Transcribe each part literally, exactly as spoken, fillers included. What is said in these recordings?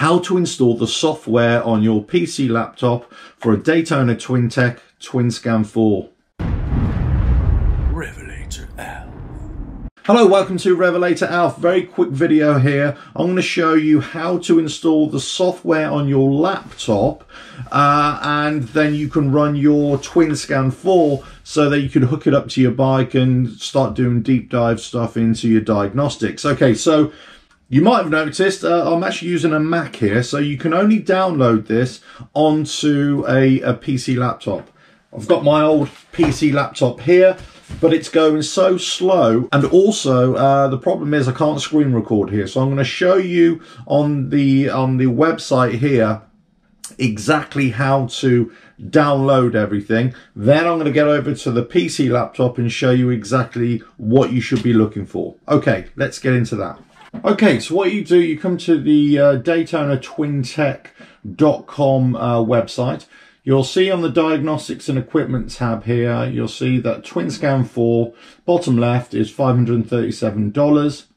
how to install the software on your P C laptop for a Daytona Twin Tec Twin Scan four. Revelator Alf. Hello, welcome to Revelator Alf. Very quick video here. I'm going to show you how to install the software on your laptop uh, and then you can run your Twin Scan four so that you can hook it up to your bike and start doing deep dive stuff into your diagnostics. Okay, so you might have noticed uh, I'm actually using a Mac here, so you can only download this onto a, a P C laptop. I've got my old P C laptop here, but it's going so slow, and also uh, the problem is I can't screen record here. So I'm going to show you on the on the website here exactly how to download everything. Then I'm going to get over to the P C laptop and show you exactly what you should be looking for. Okay, let's get into that. Okay, so what you do, you come to the uh, Daytona Twin Tec dot com uh, website. You'll see on the Diagnostics and Equipment tab here, you'll see that Twin Scan four, bottom left, is five hundred thirty-seven dollars.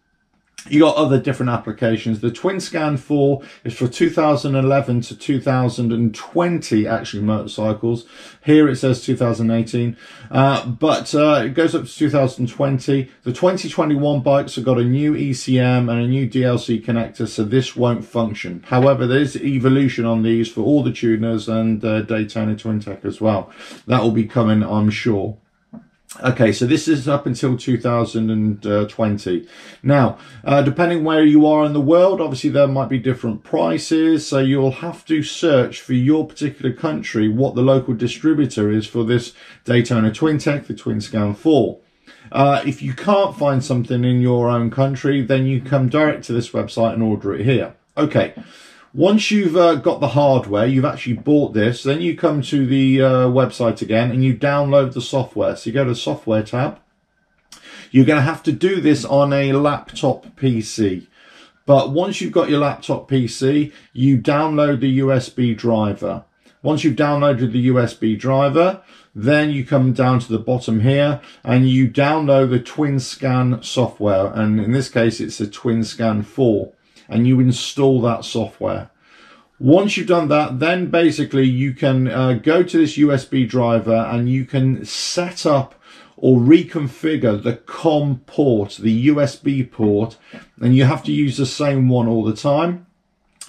You got other different applications. The Twin Scan four is for two thousand eleven to two thousand twenty, actually, motorcycles. Here it says two thousand eighteen, uh, but uh, it goes up to two thousand twenty. The twenty twenty-one bikes have got a new E C M and a new D L C connector, so this won't function. However, there is evolution on these for all the tuners and uh, Daytona Twin Tec as well. That will be coming, I'm sure. Okay, so this is up until two thousand twenty. Now, uh, depending where you are in the world, obviously there might be different prices, so you'll have to search for your particular country what the local distributor is for this Daytona Twin Tec, the Twin Scan four. Uh, if you can't find something in your own country, then you come direct to this website and order it here. Okay. Once you've uh, got the hardware, you've actually bought this, then you come to the uh, website again and you download the software. So you go to the software tab. You're going to have to do this on a laptop P C. But once you've got your laptop P C, you download the U S B driver. Once you've downloaded the U S B driver, then you come down to the bottom here and you download the Twin Scan software. And in this case, it's a Twin Scan four. And you install that software. Once you've done that, then basically you can uh, go to this U S B driver and you can set up or reconfigure the COM port, the U S B port, and you have to use the same one all the time.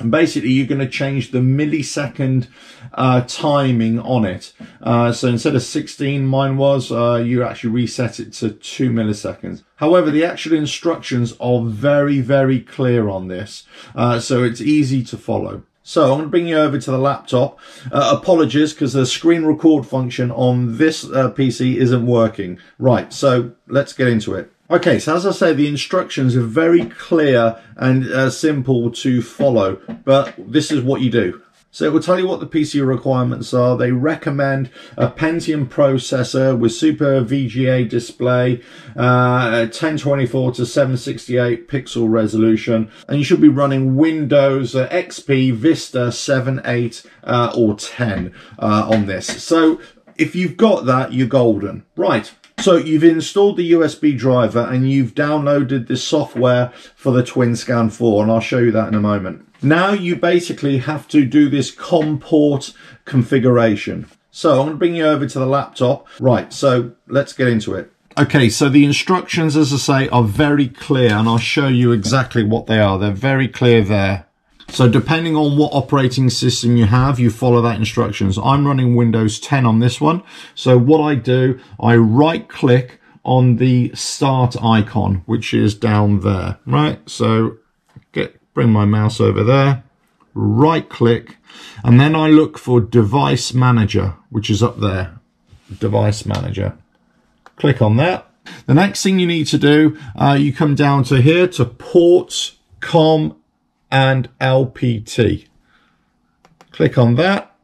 And basically you're going to change the millisecond uh, timing on it. Uh, so instead of sixteen, mine was, uh, you actually reset it to two milliseconds. However, the actual instructions are very, very clear on this. Uh, so it's easy to follow. So I'm going to bring you over to the laptop. Uh, apologies, because the screen record function on this uh, P C isn't working. Right, so let's get into it. Okay, so as I say, the instructions are very clear and uh, simple to follow, but this is what you do. So it will tell you what the P C requirements are. They recommend a Pentium processor with Super V G A display, uh, ten twenty-four to seven sixty-eight pixel resolution, and you should be running Windows uh, X P, Vista, seven, eight, uh, or ten uh, on this. So if you've got that, you're golden. Right. So you've installed the U S B driver and you've downloaded the software for the Twin Scan four, and I'll show you that in a moment. Now you basically have to do this COM port configuration. So I'm going to bring you over to the laptop. Right, so let's get into it. Okay, so the instructions, as I say, are very clear, and I'll show you exactly what they are. They're very clear there. So depending on what operating system you have, you follow that instructions. I'm running Windows ten on this one. So what I do, I right click on the start icon, which is down there, right? So get, bring my mouse over there, right click, and then I look for Device Manager, which is up there, Device Manager. Click on that. The next thing you need to do, uh, you come down to here to Ports, COM, and L P T. Click on that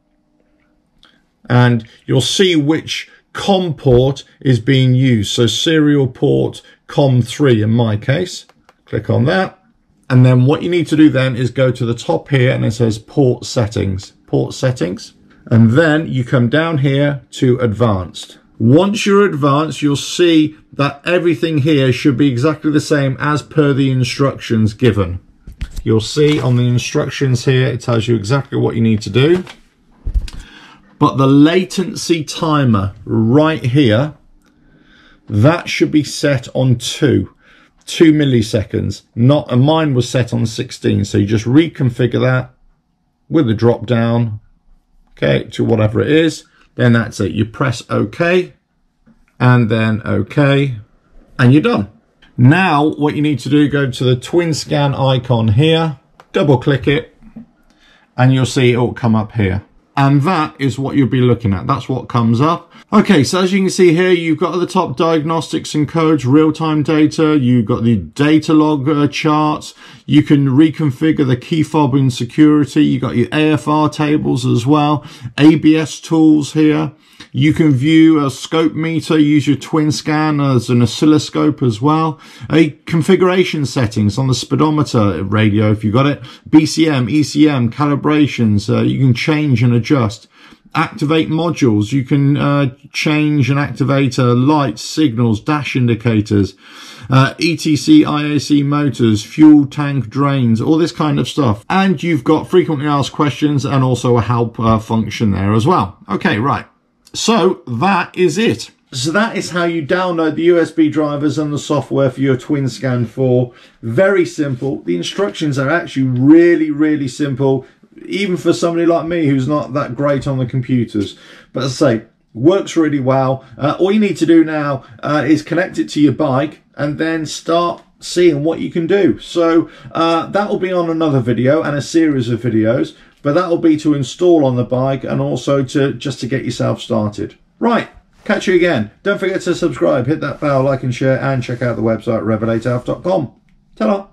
and you'll see which COM port is being used. So serial port COM three in my case. Click on that, and then what you need to do then is go to the top here and it says port settings, port settings, and then you come down here to advanced. Once you're advanced, you'll see that everything here should be exactly the same as per the instructions given. You'll see on the instructions here, it tells you exactly what you need to do. But the latency timer right here, that should be set on two, two milliseconds, not, and mine was set on sixteen. So you just reconfigure that with the drop down, okay, to whatever it is. Then that's it. You press okay, and then okay, and you're done. Now, what you need to do, go to the Twin Scan icon here, double click it, and you'll see it will come up here. And that is what you'll be looking at. That's what comes up. Okay, so as you can see here, you've got at the top diagnostics and codes, real-time data. You've got the data log uh, charts. You can reconfigure the key fob and security. You've got your A F R tables as well. A B S tools here. You can view a scope meter, use your Twin Scan as an oscilloscope as well. A configuration settings on the speedometer radio, if you've got it. B C M, E C M, calibrations, uh, you can change and adjust. Activate modules, you can uh, change and activate uh, lights, signals, dash indicators, uh, E T C, I A C motors, fuel tank drains, all this kind of stuff. And you've got frequently asked questions and also a help uh, function there as well. Okay, right. So that is it. So that is how you download the U S B drivers and the software for your Twin Scan four. Very simple. The instructions are actually really, really simple, even for somebody like me who's not that great on the computers. But as I say, works really well. Uh, all you need to do now uh, is connect it to your bike and then start seeing what you can do. So uh, that will be on another video and a series of videos. But that will be to install on the bike and also to just to get yourself started. Right, catch you again. Don't forget to subscribe, hit that bell, like and share, and check out the website revelator alf dot com. Ta-da!